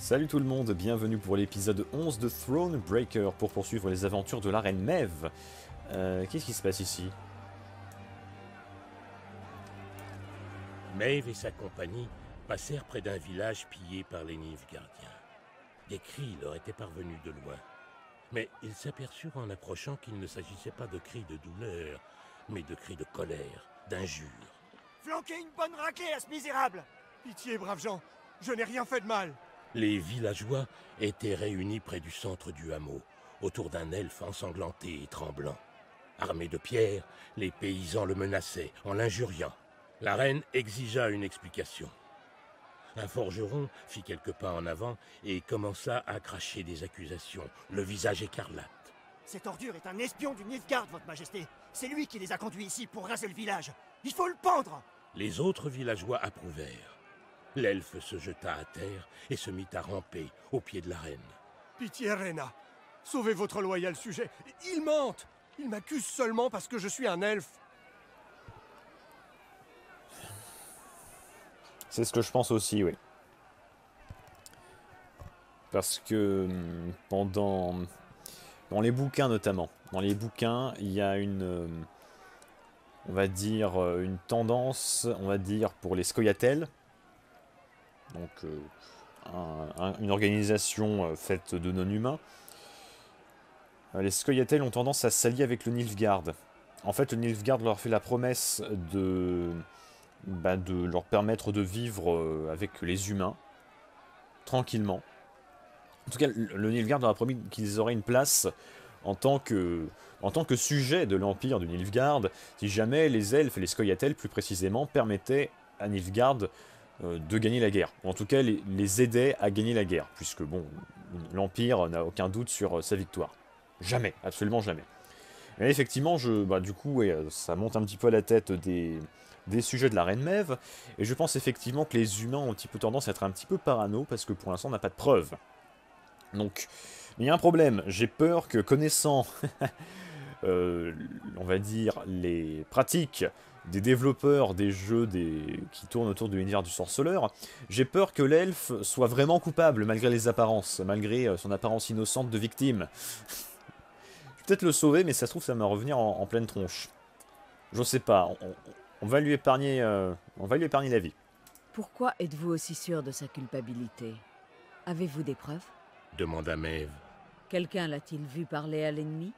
Salut tout le monde, bienvenue pour l'épisode 11 de Thronebreaker pour poursuivre les aventures de la reine Meve. Qu'est-ce qui se passe ici? Meve et sa compagnie passèrent près d'un village pillé par les Nilfgaardiens. Des cris leur étaient parvenus de loin. Mais ils s'aperçurent en approchant qu'il ne s'agissait pas de cris de douleur, mais de cris de colère, d'injures. Flanquez une bonne raclée à ce misérable! Pitié, braves gens, je n'ai rien fait de mal! Les villageois étaient réunis près du centre du hameau, autour d'un elfe ensanglanté et tremblant. Armés de pierres, les paysans le menaçaient en l'injuriant. La reine exigea une explication. Un forgeron fit quelques pas en avant et commença à cracher des accusations, le visage écarlate. « Cette ordure est un espion du Nilfgaard, votre majesté. C'est lui qui les a conduits ici pour raser le village. Il faut le pendre !» Les autres villageois approuvèrent. L'elfe se jeta à terre et se mit à ramper au pied de la reine. « Pitié, Rena. Sauvez votre loyal sujet. Il mente. Il m'accuse seulement parce que je suis un elfe. » C'est ce que je pense aussi, oui. Parce que pendant... Dans les bouquins notamment. Dans les bouquins, il y a une... On va dire une tendance, on va dire, pour les Scoia'tael. Donc une organisation faite de non-humains. Les Scoia'tael ont tendance à s'allier avec le Nilfgaard. En fait, le Nilfgaard leur fait la promesse de... de leur permettre de vivre avec les humains, tranquillement. En tout cas, le Nilfgaard leur a promis qu'ils auraient une place en tant que sujet de l'Empire du Nilfgaard, si jamais les elfes et les Scoia'tael, plus précisément, permettaient à Nilfgaard de gagner la guerre. En tout cas, les aidaient à gagner la guerre, puisque, bon, l'Empire n'a aucun doute sur sa victoire. Jamais, absolument jamais. Et effectivement, du coup, ouais, ça monte un petit peu à la tête des sujets de la reine Meve, et je pense effectivement que les humains ont un petit peu tendance à être un petit peu parano, parce que pour l'instant on n'a pas de preuves. Donc, il y a un problème, j'ai peur que connaissant, on va dire, les pratiques des développeurs des jeux qui tournent autour de l'univers du sorceleur, j'ai peur que l'elfe soit vraiment coupable, malgré les apparences, malgré son apparence innocente de victime. Je vais peut-être le sauver, mais ça se trouve ça va revenir en pleine tronche. Je sais pas, on va lui épargner la vie. Pourquoi êtes-vous aussi sûr de sa culpabilité? Avez-vous des preuves? Demanda Meve. Quelqu'un l'a-t-il vu parler à l'ennemi?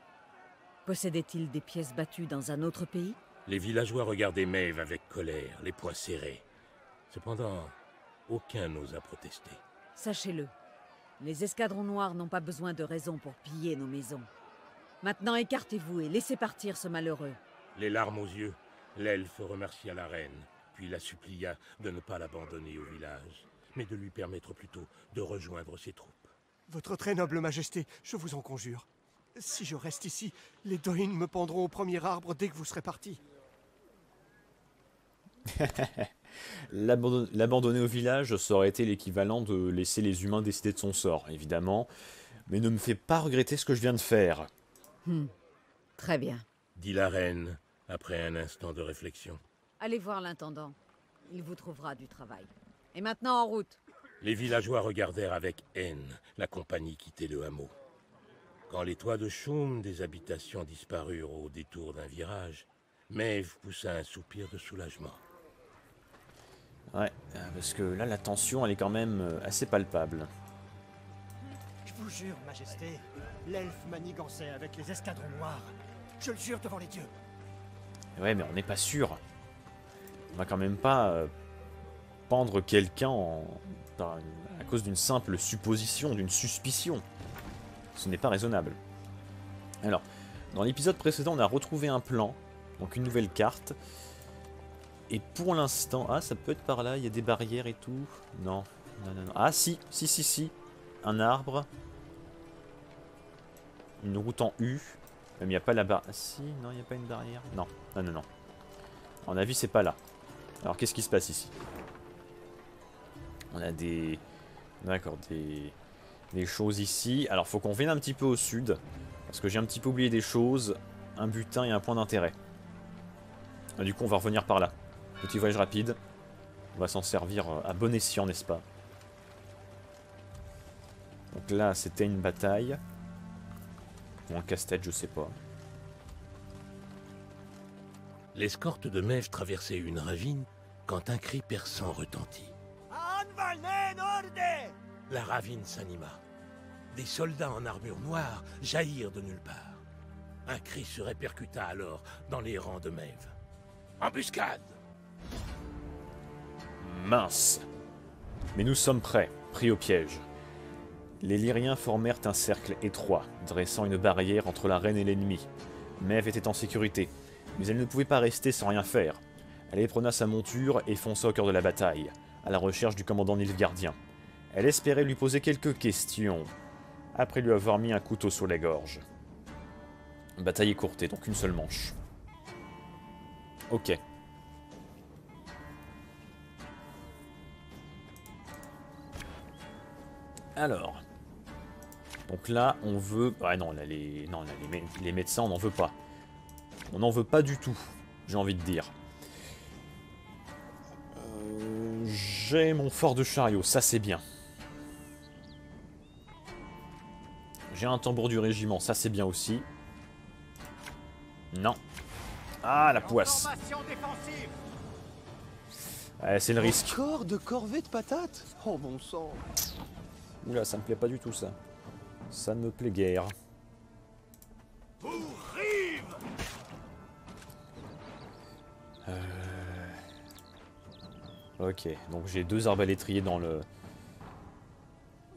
Possédait-il des pièces battues dans un autre pays? Les villageois regardaient Meve avec colère, les poings serrés. Cependant, aucun n'osa protester. Sachez-le, les escadrons noirs n'ont pas besoin de raison pour piller nos maisons. Maintenant écartez-vous et laissez partir ce malheureux. Les larmes aux yeux, l'elfe remercia la reine, puis la supplia de ne pas l'abandonner au village, mais de lui permettre plutôt de rejoindre ses troupes. Votre très noble majesté, je vous en conjure. Si je reste ici, les Doin me pendront au premier arbre dès que vous serez parti. L'abandonner au village, ça aurait été l'équivalent de laisser les humains décider de son sort, évidemment. Mais ne me fais pas regretter ce que je viens de faire. Très bien, dit la reine. Après un instant de réflexion. Allez voir l'intendant. Il vous trouvera du travail. Et maintenant, en route. Les villageois regardèrent avec haine la compagnie quitter le hameau. Quand les toits de chaume des habitations disparurent au détour d'un virage, Meve poussa un soupir de soulagement. Ouais, parce que là, la tension, elle est quand même assez palpable. Je vous jure, majesté, l'elfe manigançait avec les escadrons noirs. Je le jure devant les dieux. Ouais, mais on n'est pas sûr. On va quand même pas pendre quelqu'un à cause d'une simple supposition, d'une suspicion. Ce n'est pas raisonnable. Alors, dans l'épisode précédent, on a retrouvé un plan, donc une nouvelle carte. Et pour l'instant... Ah, ça peut être par là, il y a des barrières et tout. Non, non, non, non. Ah, si. Un arbre. Une route en U. Il n'y a pas la barre. Ah, si, non, il n'y a pas une barrière. Non, non, non, non. À mon avis, c'est pas là. Alors, qu'est-ce qui se passe ici? On a des... D'accord, des choses ici. Alors, faut qu'on revienne un petit peu au sud. Parce que j'ai un petit peu oublié des choses. Un butin et un point d'intérêt. Du coup, on va revenir par là. Petit voyage rapide. On va s'en servir à bon escient, n'est-ce pas? Donc là, c'était une bataille. Ou un casse-tête, je sais pas. L'escorte de Meve traversait une ravine quand un cri perçant retentit. La ravine s'anima. Des soldats en armure noire jaillirent de nulle part. Un cri se répercuta alors dans les rangs de Meve. Embuscade! Mince! Mais nous sommes prêts, pris au piège. Les Lyriens formèrent un cercle étroit, dressant une barrière entre la reine et l'ennemi. Meve était en sécurité, mais elle ne pouvait pas rester sans rien faire. Elle éprena sa monture et fonça au cœur de la bataille, à la recherche du commandant Nilfgaardien. Elle espérait lui poser quelques questions, après lui avoir mis un couteau sur la gorge. Bataille écourtée, donc une seule manche. Ok. Alors. Donc là, on veut... Ah non, là, les médecins, on n'en veut pas. On n'en veut pas du tout, j'ai envie de dire. J'ai mon fort de chariot, ça c'est bien. J'ai un tambour du régiment, ça c'est bien aussi. Non. Ah, la poisse. Ah, c'est le risque. Encore de corvée de patates ? Oh, bon sang. Oula, ça me plaît pas du tout, ça. Ça me plaît guère. Ok, donc j'ai deux arbalétriers dans le...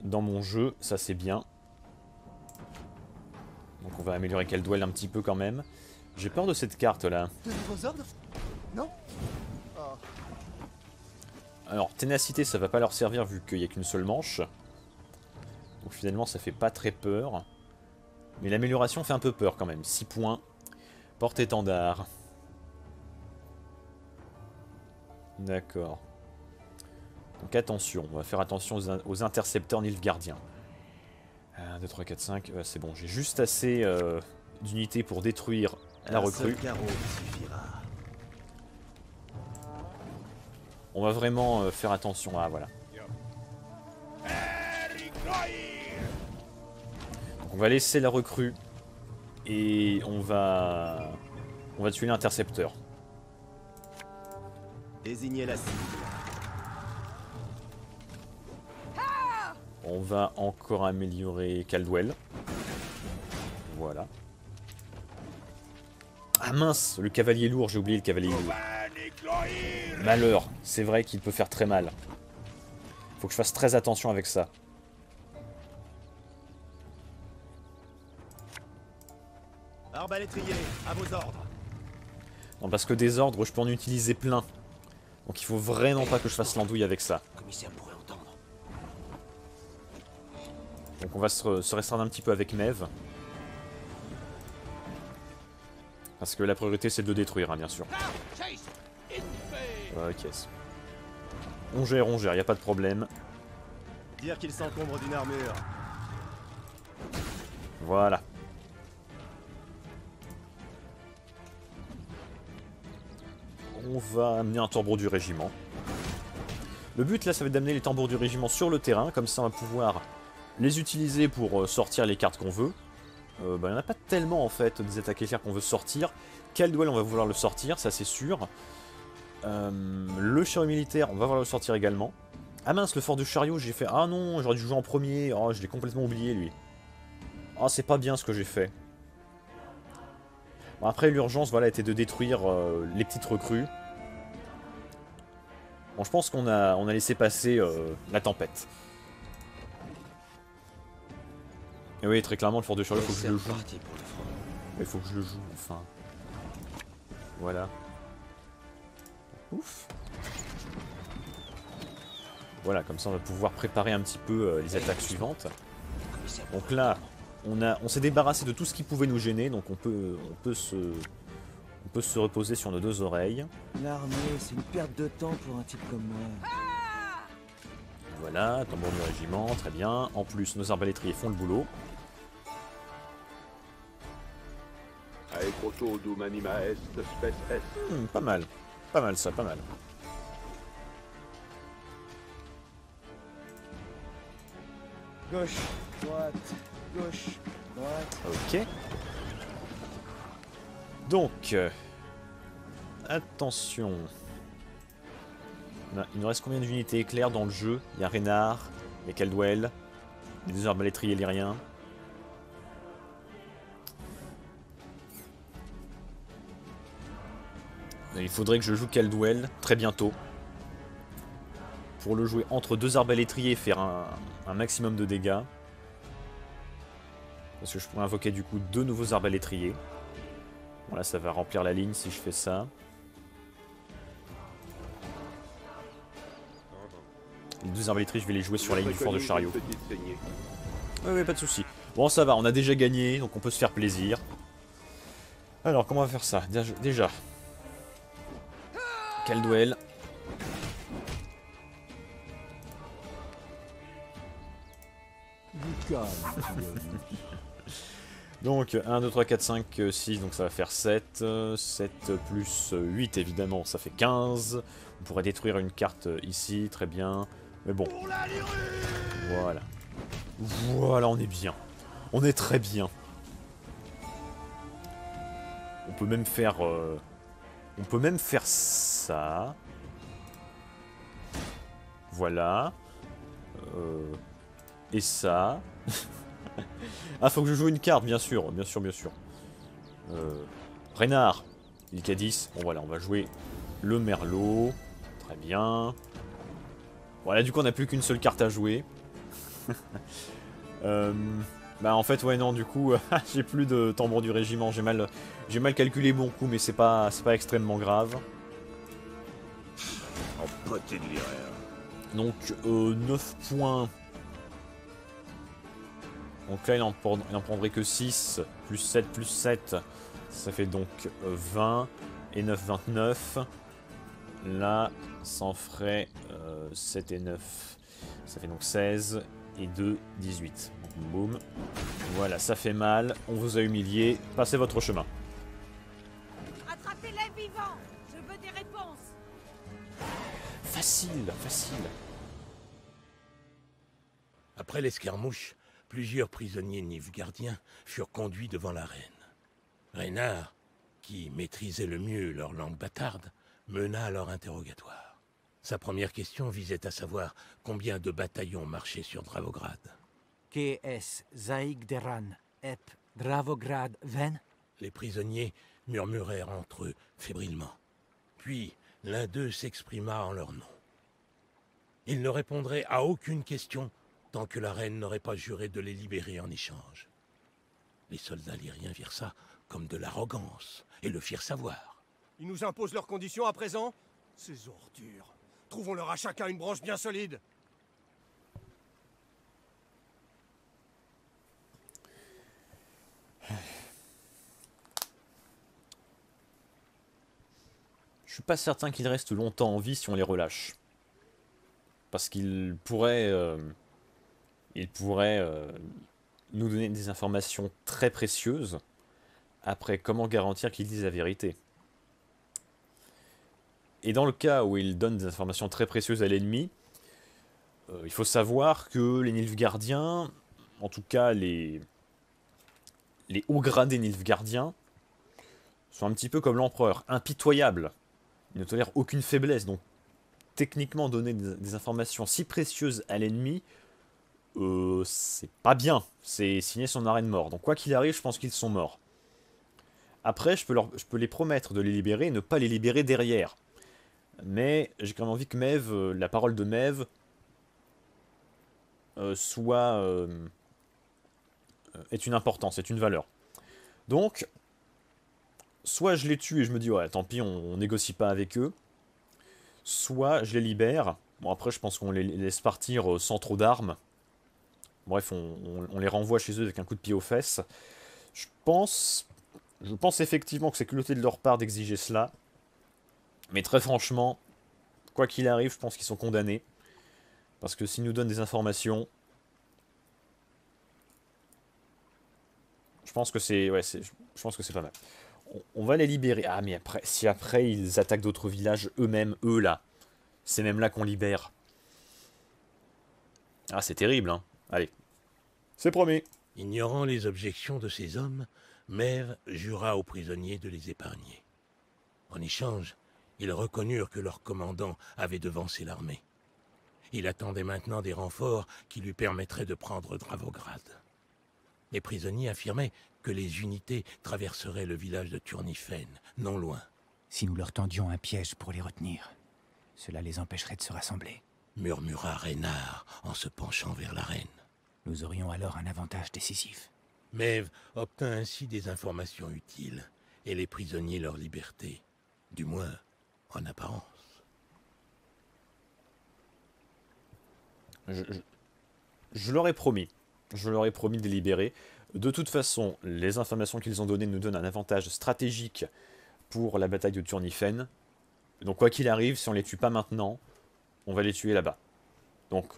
dans mon jeu, ça c'est bien. Donc on va améliorer Caldwell un petit peu quand même. J'ai peur de cette carte là. Non. Alors ténacité ça va pas leur servir vu qu'il n'y a qu'une seule manche. Donc finalement ça fait pas très peur. Mais l'amélioration fait un peu peur quand même. 6 points. Porte-étendard. D'accord. Donc attention, on va faire attention aux intercepteurs Nilfgaardiens. 1, 2, 3, 4, 5, c'est bon, j'ai juste assez d'unités pour détruire la recrue. On va vraiment faire attention, ah voilà. Donc on va laisser la recrue et on va tuer l'intercepteur. Désignez la cible. On va encore améliorer Caldwell. Voilà. Ah mince, le cavalier lourd, j'ai oublié le cavalier lourd. Malheur, c'est vrai qu'il peut faire très mal. Faut que je fasse très attention avec ça. Arbalétrier, à vos ordres. Non, parce que des ordres, je peux en utiliser plein. Donc il faut vraiment pas que je fasse l'andouille avec ça. Donc on va se restreindre un petit peu avec Meve. Parce que la priorité c'est de le détruire, hein, bien sûr. Ok. On gère, y a pas de problème. Dire qu'il s'encombre d'une armure. Voilà. On va amener un tambour du régiment. Le but là, ça va être d'amener les tambours du régiment sur le terrain, comme ça on va pouvoir les utiliser pour sortir les cartes qu'on veut. Il n'y en a pas tellement en fait des attaques éclairs qu'on veut sortir. Caldwell, on va vouloir le sortir, ça c'est sûr. Le chariot militaire, on va vouloir le sortir également. Ah mince, le fort du chariot, j'ai fait... Ah non, j'aurais dû jouer en premier. Oh, je l'ai complètement oublié lui. Ah, c'est pas bien ce que j'ai fait. Bon, après l'urgence voilà, était de détruire les petites recrues. Bon, je pense qu'on a laissé passer la tempête. Et oui, très clairement le fort de Charlotte, faut que je le joue. Il faut que je le joue, enfin. Voilà. Ouf. Voilà, comme ça on va pouvoir préparer un petit peu les attaques suivantes. Donc là... On s'est débarrassé de tout ce qui pouvait nous gêner, donc on peut se reposer sur nos deux oreilles. L'armée, c'est une perte de temps pour un type comme moi. Voilà, tambour du régiment, très bien. En plus, nos arbalétriers font le boulot. Pas mal ça, pas mal. Gauche. droite, gauche, droite. Ok. Donc, attention. Il nous reste combien d'unités éclairs dans le jeu? Il y a Renard, il y a Caldwell, il y a des arbalétriers lyriens. Il faudrait que je joue Caldwell très bientôt. Pour le jouer entre deux arbalétriers et faire un maximum de dégâts. Parce que je pourrais invoquer du coup deux nouveaux arbalétriers. Bon là ça va remplir la ligne si je fais ça. Les deux arbalétriers je vais les jouer sur la ligne du fort de chariot. Oui, pas de soucis. Bon ça va, on a déjà gagné donc on peut se faire plaisir. Alors comment on va faire ça? Déjà Caldwell. Donc 1, 2, 3, 4, 5, 6, donc ça va faire 7. 7 plus 8 évidemment, ça fait 15. On pourrait détruire une carte ici, très bien. Mais bon. Voilà. Voilà, on est bien. On est très bien. On peut même faire... on peut même faire ça. Voilà. Et ça. Ah, faut que je joue une carte, bien sûr. Bien sûr, bien sûr. Renard. Il y a 10. Bon, voilà, on va jouer le merlot. Très bien. Voilà, du coup, on n'a plus qu'une seule carte à jouer. Bah en fait ouais non du coup j'ai plus de tambour du régiment, j'ai mal calculé mon coup mais c'est pas extrêmement grave. Donc 9 points. Donc là il en prendrait que 6 plus 7 plus 7, ça fait donc 20 et 9 29. Là ça en ferait 7 et 9. Ça fait donc 16 et 2 18. Boum. Voilà, ça fait mal. On vous a humilié. Passez votre chemin. Attrapez-les vivants. Je veux des réponses. Facile, facile. Après l'escarmouche, plusieurs prisonniers nilfgaardiens furent conduits devant la reine. Renard, qui maîtrisait le mieux leur langue bâtarde, mena leur interrogatoire. Sa première question visait à savoir combien de bataillons marchaient sur Dravograd. Les prisonniers murmurèrent entre eux fébrilement. Puis l'un d'eux s'exprima en leur nom. Ils ne répondraient à aucune question tant que la reine n'aurait pas juré de les libérer en échange. Les soldats lyriens virent ça comme de l'arrogance et le firent savoir. Ils nous imposent leurs conditions à présent? Ces ordures. Trouvons-leur à chacun une branche bien solide. Je suis pas certain qu'ils restent longtemps en vie si on les relâche. Parce qu'ils pourraient, nous donner des informations très précieuses. Après, comment garantir qu'ils disent la vérité? Et dans le cas où ils donnent des informations très précieuses à l'ennemi, il faut savoir que les Nilfgaardiens, en tout cas les hauts gradés Nilfgaardiens sont un petit peu comme l'empereur, impitoyables. Ils ne tolèrent aucune faiblesse, donc techniquement donner des informations si précieuses à l'ennemi, c'est pas bien, c'est signer son arrêt de mort. Donc quoi qu'il arrive, je pense qu'ils sont morts. Après, je peux les promettre de les libérer et ne pas les libérer derrière. Mais j'ai quand même envie que Meve, la parole de Meve, soit... est une importance, est une valeur. Donc, soit je les tue et je me dis, ouais, tant pis, on négocie pas avec eux. Soit je les libère. Bon, après, je pense qu'on les laisse partir sans trop d'armes. Bref, on les renvoie chez eux avec un coup de pied aux fesses. Je pense effectivement que c'est culotté de leur part d'exiger cela. Mais très franchement, quoi qu'il arrive, je pense qu'ils sont condamnés. Parce que s'ils nous donnent des informations... Je pense que c'est pas mal. On va les libérer. Ah mais après, si après ils attaquent d'autres villages eux-mêmes, là. C'est même là qu'on libère. Ah c'est terrible hein. Allez. C'est promis. Ignorant les objections de ces hommes, Meve jura aux prisonniers de les épargner. En échange, ils reconnurent que leur commandant avait devancé l'armée. Il attendait maintenant des renforts qui lui permettraient de prendre Dravograd. Les prisonniers affirmaient que les unités traverseraient le village de Turnifen, non loin. Si nous leur tendions un piège pour les retenir, cela les empêcherait de se rassembler. Murmura Renard en se penchant vers la reine. Nous aurions alors un avantage décisif. Meve obtint ainsi des informations utiles et les prisonniers leur liberté, du moins en apparence. Je leur ai promis. Je leur ai promis de les libérer. De toute façon, les informations qu'ils ont données nous donnent un avantage stratégique pour la bataille de Turnifen. Donc quoi qu'il arrive, si on les tue pas maintenant, on va les tuer là-bas. Donc,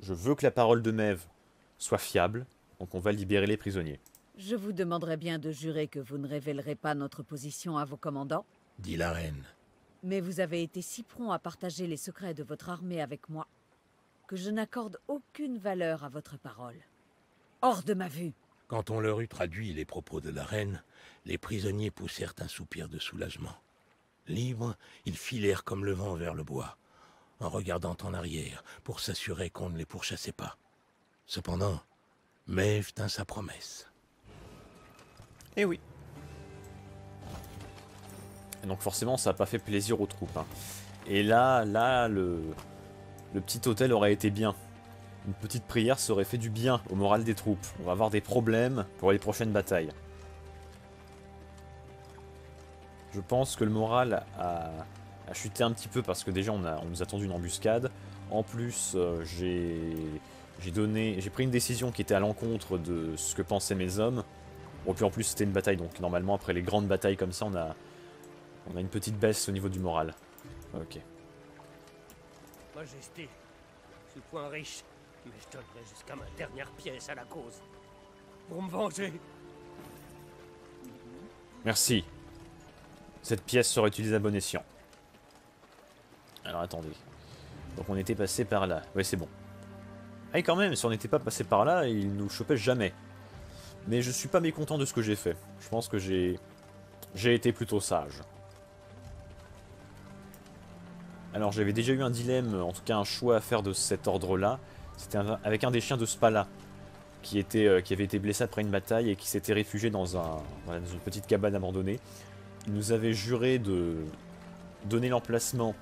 je veux que la parole de Meve soit fiable, donc on va libérer les prisonniers. Je vous demanderai bien de jurer que vous ne révélerez pas notre position à vos commandants, dit la reine. Mais vous avez été si prompt à partager les secrets de votre armée avec moi, que je n'accorde aucune valeur à votre parole. Hors de ma vue. Quand on leur eut traduit les propos de la reine, les prisonniers poussèrent un soupir de soulagement. Libres, ils filèrent comme le vent vers le bois, en regardant en arrière pour s'assurer qu'on ne les pourchassait pas. Cependant, Meve tint sa promesse. Eh oui. Et donc forcément, ça n'a pas fait plaisir aux troupes. Hein. Et là, le petit hôtel aurait été bien. Une petite prière serait fait du bien au moral des troupes. On va avoir des problèmes pour les prochaines batailles. Je pense que le moral a chuté un petit peu parce que déjà on nous a tendu une embuscade. En plus, j'ai pris une décision qui était à l'encontre de ce que pensaient mes hommes. Bon, puis en plus c'était une bataille, donc normalement après les grandes batailles comme ça, on a une petite baisse au niveau du moral. Ok. Majesté, je suis point riche, mais je donnerai jusqu'à ma dernière pièce à la cause. Pour me venger. Merci. Cette pièce sera utilisée à bon escient. Alors attendez. Donc on était passé par là. Ouais, c'est bon. Ah et quand même, si on n'était pas passé par là, ils nous chopaient jamais. Mais je suis pas mécontent de ce que j'ai fait. Je pense que j'ai été plutôt sage. Alors j'avais déjà eu un dilemme, en tout cas un choix à faire de cet ordre-là. C'était avec un des chiens de Spala, qui avait été blessé après une bataille et qui s'était réfugié dans une petite cabane abandonnée. Il nous avait juré de nous donner l'emplacement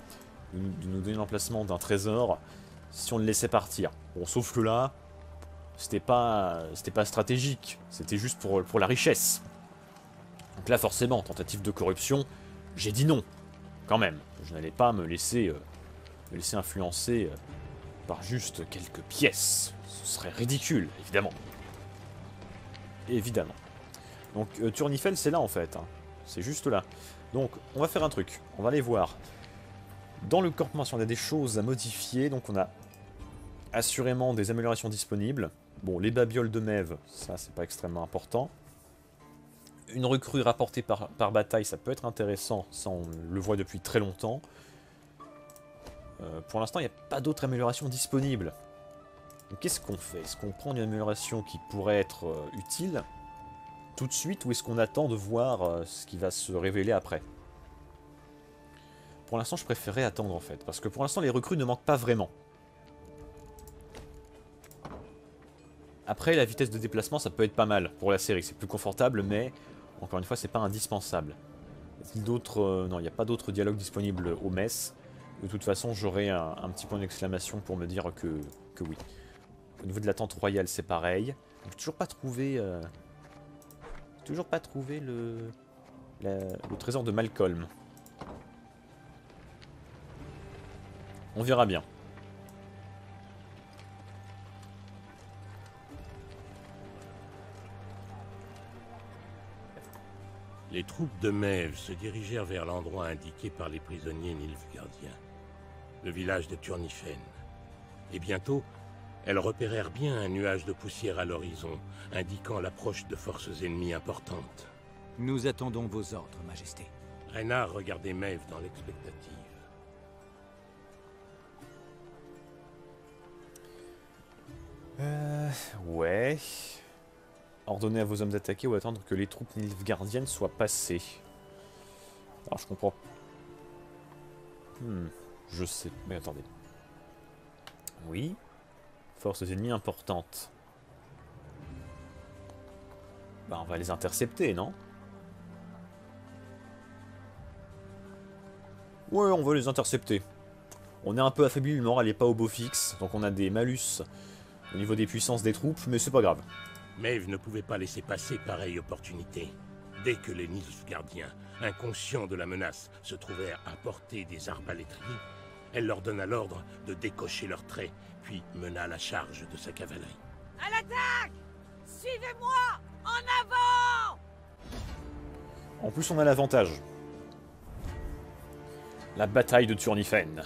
d'un trésor si on le laissait partir. Bon, sauf que là, c'était pas stratégique, c'était juste pour la richesse. Donc là, forcément, tentative de corruption, j'ai dit non, quand même. Je n'allais pas me laisser influencer par juste quelques pièces. Ce serait ridicule, évidemment. Évidemment. Donc Turnifen, c'est là, en fait, hein. C'est juste là. Donc, on va faire un truc. On va aller voir. Dans le campement, si on a des choses à modifier, donc on a assurément des améliorations disponibles. Bon, les babioles de Meve, ça, c'est pas extrêmement important. Une recrue rapportée par bataille, ça peut être intéressant. Ça, on le voit depuis très longtemps. Pour l'instant, il n'y a pas d'autres améliorations disponibles. Donc, qu'est-ce qu'on fait? Est-ce qu'on prend une amélioration qui pourrait être utile tout de suite, ou est-ce qu'on attend de voir ce qui va se révéler après? Pour l'instant, je préférais attendre, en fait, parce que pour l'instant, les recrues ne manquent pas vraiment. Après, la vitesse de déplacement, ça peut être pas mal pour la série. C'est plus confortable, mais, encore une fois, c'est pas indispensable. D'autres... non, il n'y a pas d'autres dialogues disponibles au mess. De toute façon, j'aurai un petit point d'exclamation pour me dire que oui. Au niveau de l'attente royale, c'est pareil. J'ai toujours pas trouvé... le trésor de Malcolm. On verra bien. Les troupes de Meve se dirigèrent vers l'endroit indiqué par les prisonniers Nilfgaardiens, le village de Turnifen. Et bientôt, elles repérèrent bien un nuage de poussière à l'horizon, indiquant l'approche de forces ennemies importantes. Nous attendons vos ordres, Majesté. Renard regardait Meve dans l'expectative. Ouais. Ordonnez à vos hommes d'attaquer ou attendre que les troupes nilfgaardiennes soient passées. Alors je comprends. Je sais. Mais attendez. Oui. Forces ennemies importantes. Bah on va les intercepter, non? Ouais, on va les intercepter. On est un peu affaibli, le moral n'est pas au beau fixe, donc on a des malus au niveau des puissances des troupes, mais c'est pas grave. Meve ne pouvait pas laisser passer pareille opportunité. Dès que les Nilfgaardiens, inconscients de la menace, se trouvèrent à portée des arbalétriers, elle leur donna l'ordre de décocher leurs traits, puis mena la charge de sa cavalerie. À l'attaque! Suivez-moi! En avant! En plus, on a l'avantage. La bataille de Turnifen.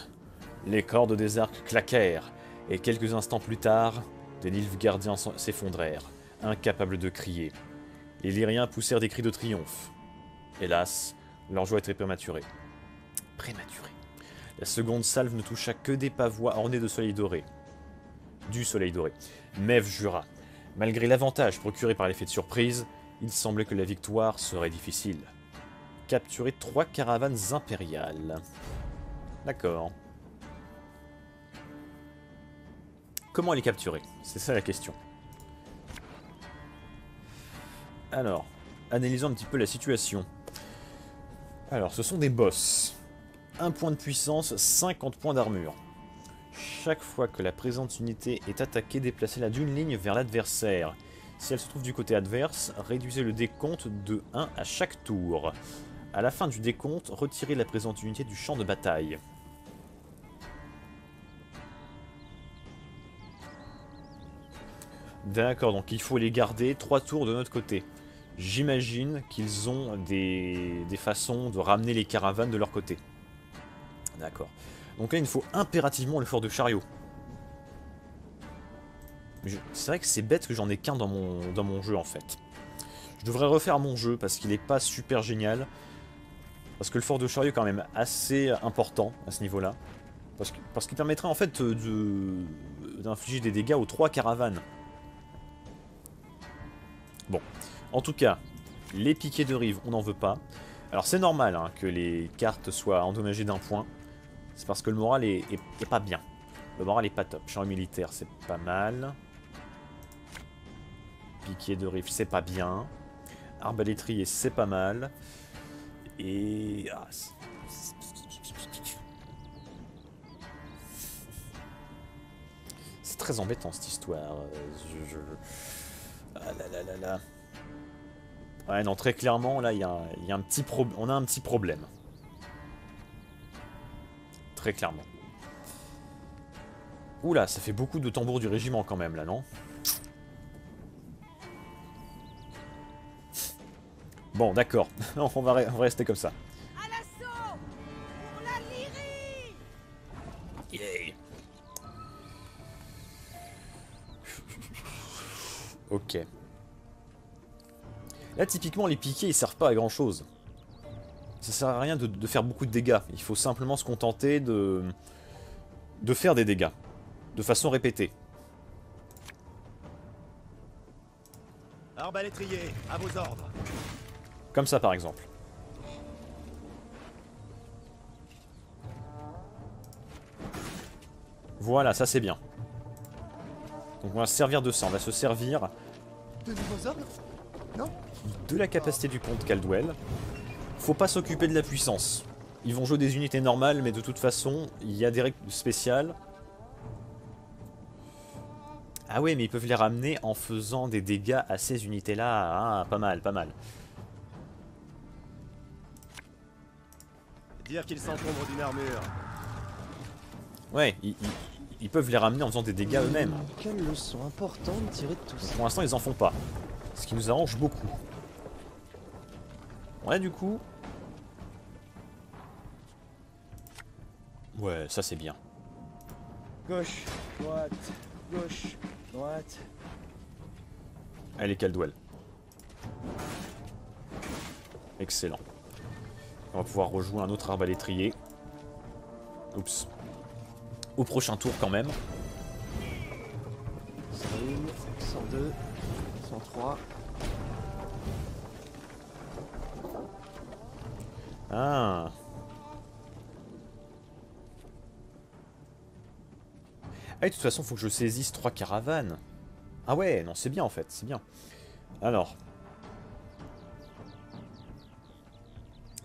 Les cordes des arcs claquèrent, et quelques instants plus tard, des Nilfgaardiens s'effondrèrent, incapables de crier. Les Lyriens poussèrent des cris de triomphe. Hélas, leur joie est très prématurée. La seconde salve ne toucha que des pavois ornés de soleil doré. Meve jura. Malgré l'avantage procuré par l'effet de surprise, il semblait que la victoire serait difficile. Capturer 3 caravanes impériales. D'accord. Comment les capturer? C'est ça la question. Alors, analysons un petit peu la situation. Alors, ce sont des boss. 1 point de puissance, 50 points d'armure. Chaque fois que la présente unité est attaquée, déplacez-la d'une ligne vers l'adversaire. Si elle se trouve du côté adverse, réduisez le décompte de 1 à chaque tour. À la fin du décompte, retirez la présente unité du champ de bataille. D'accord, donc il faut les garder 3 tours de notre côté. J'imagine qu'ils ont des façons de ramener les caravanes de leur côté. D'accord. Donc là, il nous faut impérativement le fort de chariot. C'est vrai que c'est bête que j'en ai qu'un dans mon jeu, en fait. Je devrais refaire mon jeu, parce qu'il n'est pas super génial. Parce que le fort de chariot est quand même assez important à ce niveau-là. Parce qu'il permettrait, en fait, d'infliger des dégâts aux 3 caravanes. Bon. En tout cas, les piquets de rive, on n'en veut pas. Alors c'est normal hein, que les cartes soient endommagées d'un point. C'est parce que le moral est pas bien. Le moral est pas top. Champ militaire, c'est pas mal. Piquet de rive, c'est pas bien. Arbalétrier, c'est pas mal. Et... Ah, c'est très embêtant cette histoire. Ah là là là là. Ouais non, très clairement là y a un petit problème. On a un petit problème. Très clairement. Oula, ça fait beaucoup de tambours du régiment quand même là, non? Bon d'accord, on va rester comme ça. À l'assaut pour la Lyrie! Yeah. Ok. Là, typiquement, les piquets, ils servent pas à grand-chose. Ça sert à rien de faire beaucoup de dégâts. Il faut simplement se contenter de faire des dégâts. De façon répétée. Arbalétrier, à vos ordres. Comme ça, par exemple. Voilà, ça c'est bien. Donc on va se servir de ça. On va se servir... De nouveaux ordres? Non ? De la capacité du pont de Caldwell. Faut pas s'occuper de la puissance. Ils vont jouer des unités normales, mais de toute façon, il y a des règles spéciales. Ah ouais, mais ils peuvent les ramener en faisant des dégâts à ces unités-là. Ah, pas mal, pas mal. Dire qu'ils s'encombrent d'une armure. Ouais, ils peuvent les ramener en faisant des dégâts eux-mêmes. Quelle leçon importante tirée de tout ça. Pour l'instant, ils en font pas. Ce qui nous arrange beaucoup. Ouais, du coup... Ouais, ça c'est bien. Gauche, droite, gauche, droite. Allez, Caldwell. Excellent. On va pouvoir rejouer un autre arbalétrier. Oups. Au prochain tour quand même. 501, 502, 103. Ah. Ah, et de toute façon, faut que je saisisse 3 caravanes. Ah ouais, non, c'est bien en fait, c'est bien. Alors.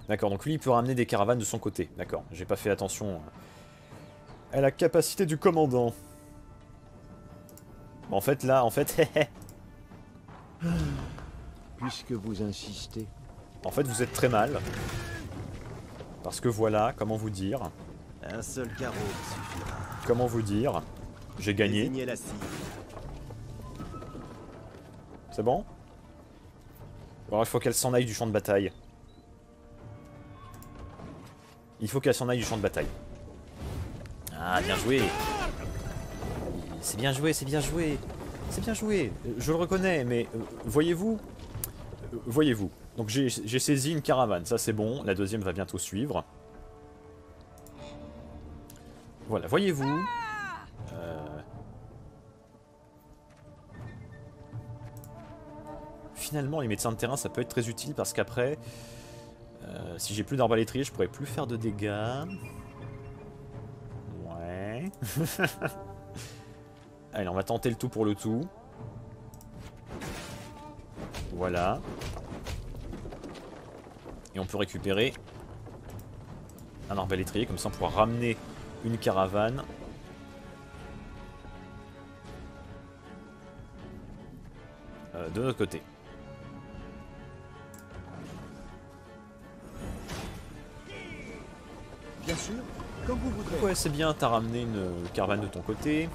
D'accord, donc lui, il peut ramener des caravanes de son côté. D'accord, j'ai pas fait attention à la capacité du commandant. En fait, là, en fait... Puisque vous insistez... En fait, vous êtes très mal. Parce que voilà, comment vous dire... Un seul carreau suffira. Comment vous dire... J'ai gagné. C'est bon? Alors, il faut qu'elle s'en aille du champ de bataille. Il faut qu'elle s'en aille du champ de bataille. Ah, bien joué. C'est bien joué, c'est bien joué. C'est bien joué, je le reconnais, mais voyez-vous? Voyez-vous. Donc j'ai saisi une caravane, ça c'est bon, la deuxième va bientôt suivre. Voilà, voyez-vous. Finalement, les médecins de terrain, ça peut être très utile parce qu'après... si j'ai plus d'arbalétrier, je pourrais plus faire de dégâts. Ouais. Allez, on va tenter le tout pour le tout. Voilà. Et on peut récupérer un arbalétrier, comme ça on pourra ramener une caravane. De notre côté. Bien sûr, comme vous voudrez. Ouais, c'est bien, t'as ramené une caravane de ton côté.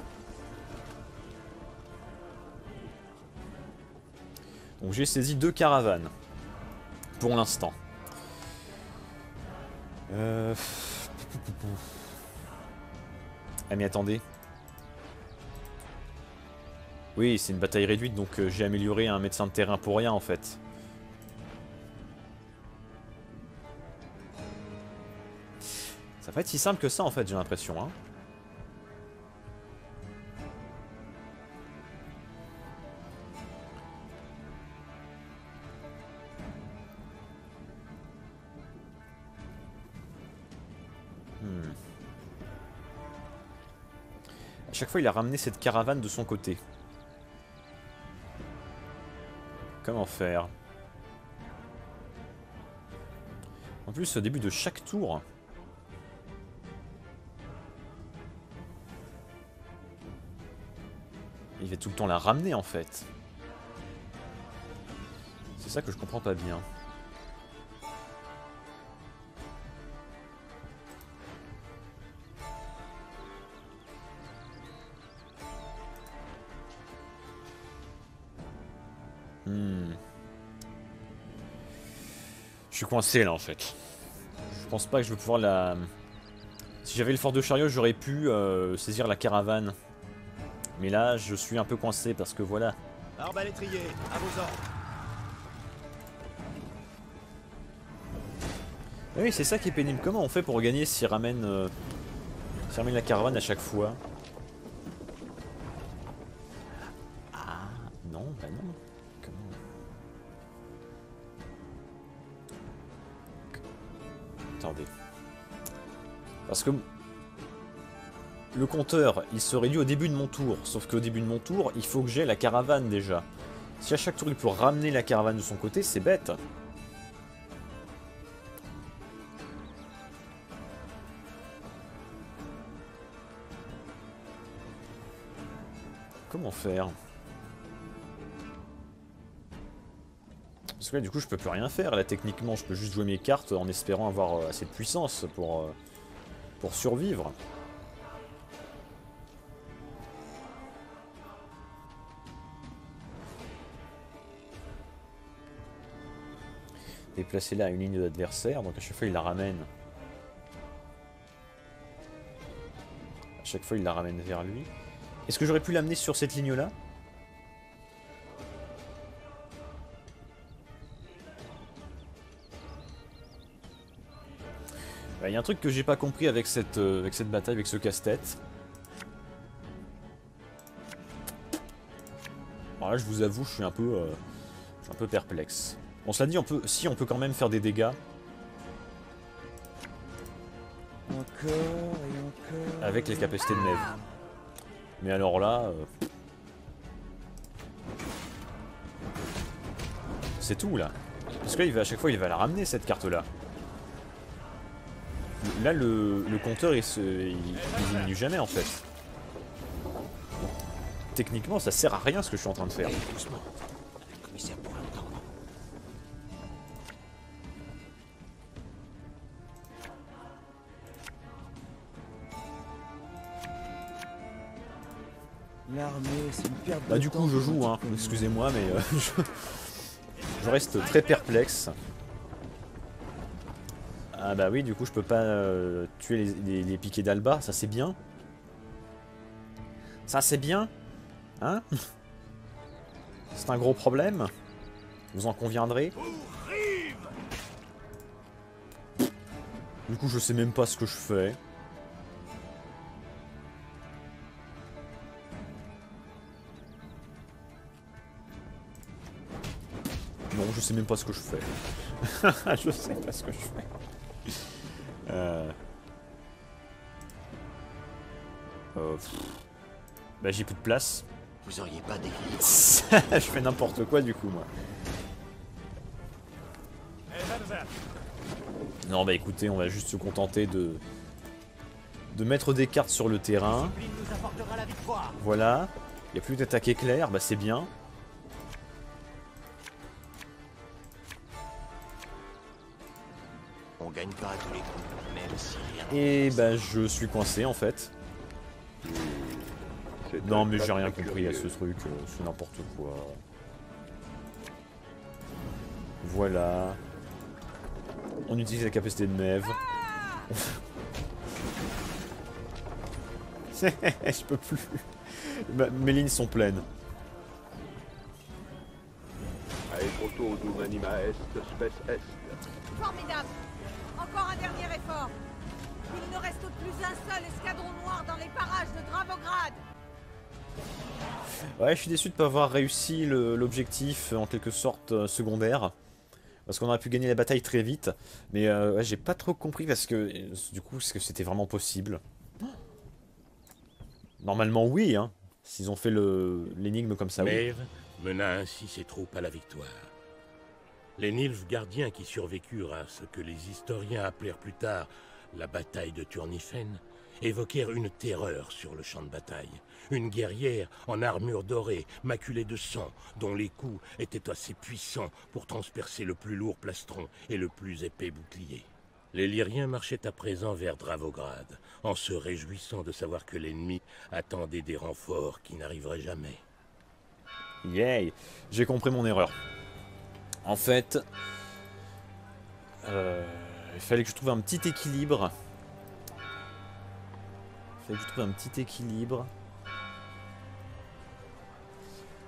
Donc j'ai saisi 2 caravanes. Pour l'instant. Ah mais attendez. Oui, c'est une bataille réduite, donc j'ai amélioré un médecin de terrain pour rien en fait. Ça va pas être si simple que ça en fait, j'ai l'impression, hein. À chaque fois, il a ramené cette caravane de son côté. Comment faire? En plus, au début de chaque tour... Il va tout le temps la ramener en fait. C'est ça que je comprends pas bien. Je suis coincé là en fait. Je pense pas que je vais pouvoir la... Si j'avais le fort de chariot, j'aurais pu saisir la caravane. Mais là, je suis un peu coincé parce que voilà. Arbalétrier, à vos ordres. Oui, c'est ça qui est pénible. Comment on fait pour gagner s'il ramène, la caravane à chaque fois? Ah, non, bah non. Comment... Attendez. Parce que... Le compteur, il se réduit au début de mon tour, sauf qu'au début de mon tour, il faut que j'ai la caravane déjà. Si à chaque tour il peut ramener la caravane de son côté, c'est bête. Comment faire? Parce que là du coup je peux plus rien faire, là techniquement je peux juste jouer mes cartes en espérant avoir assez de puissance pour survivre. Déplacer là à une ligne de l'adversaire, donc à chaque fois il la ramène. À chaque fois il la ramène vers lui. Est-ce que j'aurais pu l'amener sur cette ligne là? Bah, y a un truc que j'ai pas compris avec cette bataille, avec ce casse-tête. Alors là, je vous avoue, je suis un peu perplexe. Bon, cela dit, on peut, si on peut quand même faire des dégâts. Encore et encore. Avec les capacités de Meve. Mais alors là... C'est tout là. Parce que là, il va, à chaque fois, il va la ramener cette carte-là. Là, le compteur, il diminue jamais en fait. Techniquement, ça sert à rien ce que je suis en train de faire. Bah du coup je joue hein, excusez-moi mais je reste très perplexe. Ah bah oui du coup je peux pas tuer les piquets d'Alba, ça c'est bien. Ça c'est bien. Hein? C'est un gros problème. Vous en conviendrez. Du coup je sais même pas ce que je fais. Je sais même pas ce que je fais. Je sais pas ce que je fais. Bah j'ai plus de place. Vous auriez pas d'équilibre. Je fais n'importe quoi du coup moi. Non bah écoutez, on va juste se contenter de mettre des cartes sur le terrain. Voilà. Il n'y a plus d'attaque éclair, bah c'est bien. Et bah je suis coincé en fait. Non mais j'ai rien compris à ce truc, c'est n'importe quoi. Voilà. On utilise la capacité de Meve. Je peux plus. Bah, mes lignes sont pleines. Formidable. Encore un dernier effort. Il ne reste plus un seul escadron noir dans les parages de Dravograd. Ouais, je suis déçu de ne pas avoir réussi l'objectif en quelque sorte secondaire. Parce qu'on aurait pu gagner la bataille très vite. Mais ouais, j'ai pas trop compris parce que du coup, est-ce que c'était vraiment possible? Normalement oui, hein. S'ils ont fait l'énigme comme ça. Meve mena ainsi ses troupes à la victoire. Les Nilfgaardiens qui survécurent à ce que les historiens appelèrent plus tard la bataille de Turnifen évoquèrent une terreur sur le champ de bataille. Une guerrière en armure dorée, maculée de sang, dont les coups étaient assez puissants pour transpercer le plus lourd plastron et le plus épais bouclier. Les Lyriens marchaient à présent vers Dravograd, en se réjouissant de savoir que l'ennemi attendait des renforts qui n'arriveraient jamais. Yay! J'ai compris mon erreur. En fait, il fallait que je trouve un petit équilibre. Il fallait que je trouve un petit équilibre.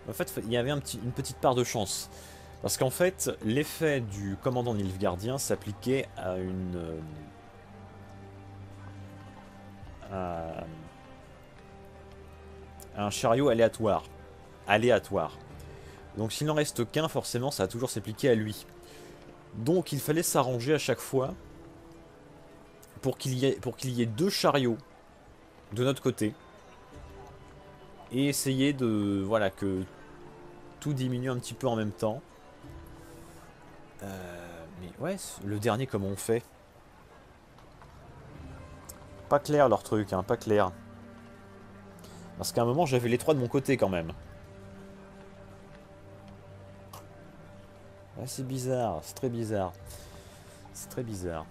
En fait, il y avait une petite part de chance. Parce qu'en fait, l'effet du commandant Nilfgaardien s'appliquait à une... à un chariot aléatoire. Donc s'il n'en reste qu'un, forcément ça va toujours s'appliquer à lui. Donc il fallait s'arranger à chaque fois pour qu'il y ait deux chariots de notre côté. Et essayer de... voilà, que tout diminue un petit peu en même temps. Mais ouais, le dernier comment on fait? Pas clair leur truc, hein, pas clair. Parce qu'à un moment j'avais les trois de mon côté quand même. Ouais, c'est bizarre, c'est très bizarre. C'est très bizarre.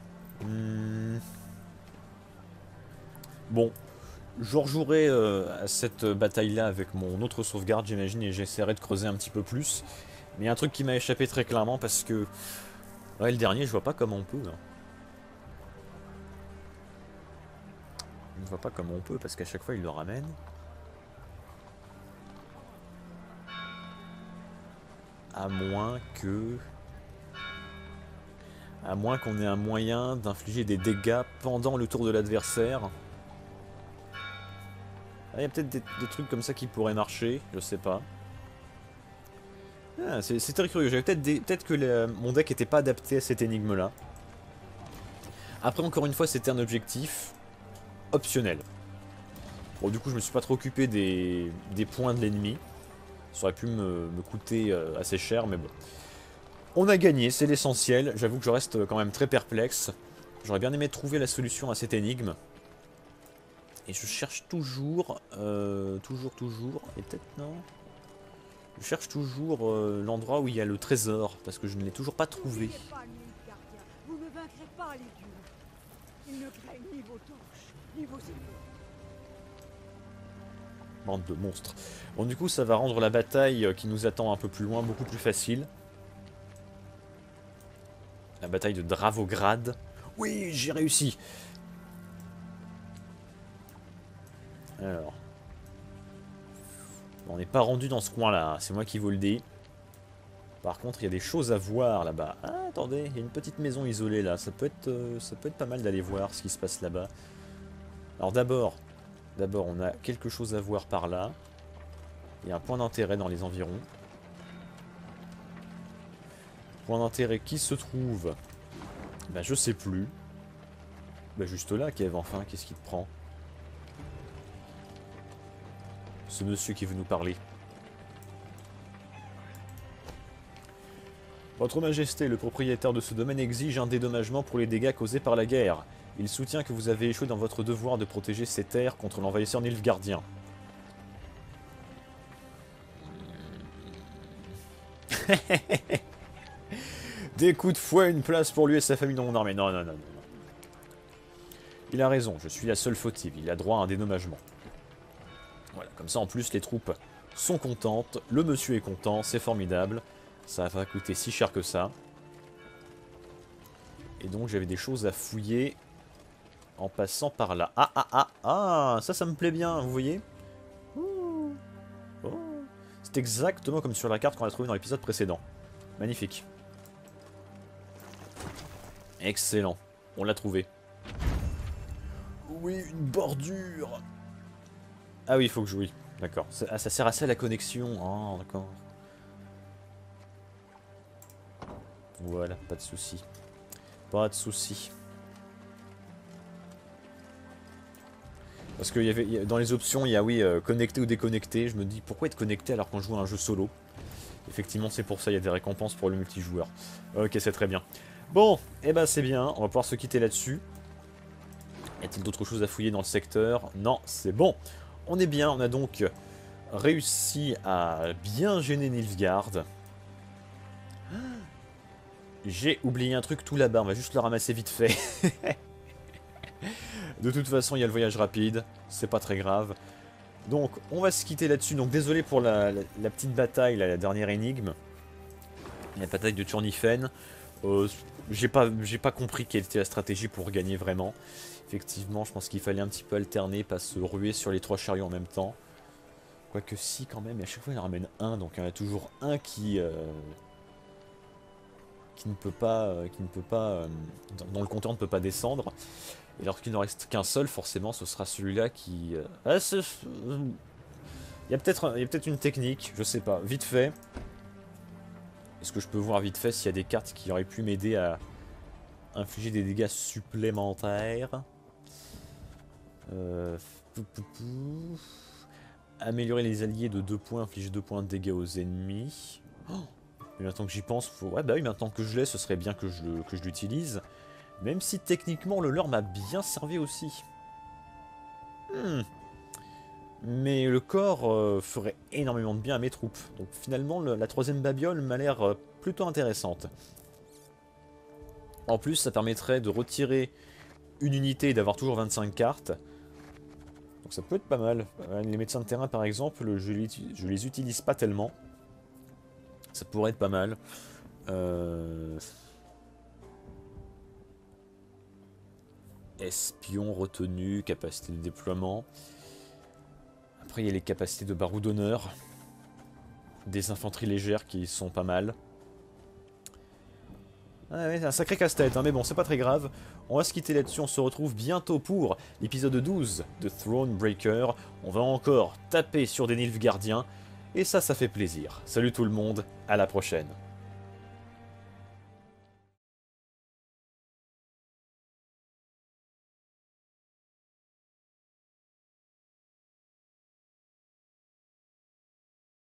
Bon, je rejouerai à cette bataille-là avec mon autre sauvegarde, j'imagine, et j'essaierai de creuser un petit peu plus. Mais il y a un truc qui m'a échappé très clairement parce que... ouais, le dernier, je vois pas comment on peut. Hein. Je vois pas comment on peut parce qu'à chaque fois, il le ramène. À moins que... à moins qu'on ait un moyen d'infliger des dégâts pendant le tour de l'adversaire. Il y a peut-être des trucs comme ça qui pourraient marcher, je sais pas. Ah, c'est très curieux. J'avais peut-être que mon deck n'était pas adapté à cette énigme-là. Après, encore une fois, c'était un objectif optionnel. Bon, du coup, je me suis pas trop occupé des points de l'ennemi. Ça aurait pu me coûter assez cher, mais bon. On a gagné, c'est l'essentiel. J'avoue que je reste quand même très perplexe. J'aurais bien aimé trouver la solution à cette énigme. Et je cherche toujours... Et peut-être non. Je cherche toujours l'endroit où il y a le trésor, parce que je ne l'ai toujours pas trouvé. Vous ne vaincrez pas les dieux. Ils ne craignent ni vos torches, ni vos épées. Bande de monstres. Bon, du coup, ça va rendre la bataille qui nous attend un peu plus loin beaucoup plus facile. La bataille de Dravograd. Oui, j'ai réussi. Alors... on n'est pas rendu dans ce coin-là, c'est moi qui vous le dis. Par contre, il y a des choses à voir là-bas. Ah, attendez, il y a une petite maison isolée là. Ça peut être pas mal d'aller voir ce qui se passe là-bas. Alors d'abord, on a quelque chose à voir par là. Il y a un point d'intérêt dans les environs. Point d'intérêt qui se trouve... ben, je sais plus. Ben, juste là, Kev, enfin, qu'est-ce qui te prend ? Ce monsieur qui veut nous parler. Votre Majesté, le propriétaire de ce domaine exige un dédommagement pour les dégâts causés par la guerre. Il soutient que vous avez échoué dans votre devoir de protéger ces terres contre l'envahisseur Nilfgaardien. Des coups de fouet, une place pour lui et sa famille dans mon armée. Non, non, non, non. Il a raison, je suis la seule fautive. Il a droit à un dédommagement. Voilà, comme ça en plus les troupes sont contentes, le monsieur est content, c'est formidable. Ça va coûter si cher que ça. Et donc j'avais des choses à fouiller en passant par là. Ah ah ah ah, ça me plaît bien, vous voyez. Oh. C'est exactement comme sur la carte qu'on a trouvée dans l'épisode précédent. Magnifique. Excellent, on l'a trouvé. Oui, une bordure. Ah oui, il faut que je joue. D'accord. Ça sert à ça la connexion. Ah, d'accord. Voilà, pas de souci. Pas de souci. Parce que dans les options, il y a oui, connecté ou déconnecté. Je me dis pourquoi être connecté alors qu'on joue à un jeu solo. Effectivement, c'est pour ça, il y a des récompenses pour le multijoueur. Ok, c'est très bien. Bon, et eh ben c'est bien. On va pouvoir se quitter là-dessus. Y a-t-il d'autres choses à fouiller dans le secteur? Non, c'est bon. On est bien, on a donc réussi à bien gêner Nilfgaard. J'ai oublié un truc tout là-bas, on va juste le ramasser vite fait. De toute façon, il y a le voyage rapide, c'est pas très grave. Donc, on va se quitter là-dessus. Donc, désolé pour la petite bataille, la dernière énigme. La bataille de Turnifen. J'ai pas compris quelle était la stratégie pour gagner vraiment. Effectivement, je pense qu'il fallait un petit peu alterner, pas se ruer sur les trois chariots en même temps. Quoique si, quand même, et à chaque fois il en ramène un, donc il y en a toujours un qui ne peut pas, dont le compteur ne peut pas descendre. Et lorsqu'il n'en reste qu'un seul, forcément, ce sera celui-là qui... Ah, il y a peut-être une technique, je sais pas, vite fait. Est-ce que je peux voir vite fait s'il y a des cartes qui auraient pu m'aider à infliger des dégâts supplémentaires? Améliorer les alliés de 2 points, infliger 2 points de dégâts aux ennemis. Oh, mais maintenant que j'y pense, faut... ouais, bah oui, maintenant que je l'ai, ce serait bien que je l'utilise. Même si techniquement le leurre m'a bien servi aussi. Mais le corps ferait énormément de bien à mes troupes. Donc finalement, la troisième babiole m'a l'air plutôt intéressante. En plus, ça permettrait de retirer une unité et d'avoir toujours 25 cartes. Donc ça peut être pas mal. Les médecins de terrain, par exemple, je les utilise pas tellement. Ça pourrait être pas mal. Espion, retenue, capacité de déploiement... Après, il y a les capacités de baroudonneur, des infanteries légères qui sont pas mal. Ah ouais, c'est un sacré casse-tête, hein, mais bon, c'est pas très grave. On va se quitter là-dessus, on se retrouve bientôt pour l'épisode 12 de Thronebreaker. On va encore taper sur des Nilfgaardiens et ça fait plaisir. Salut tout le monde, à la prochaine.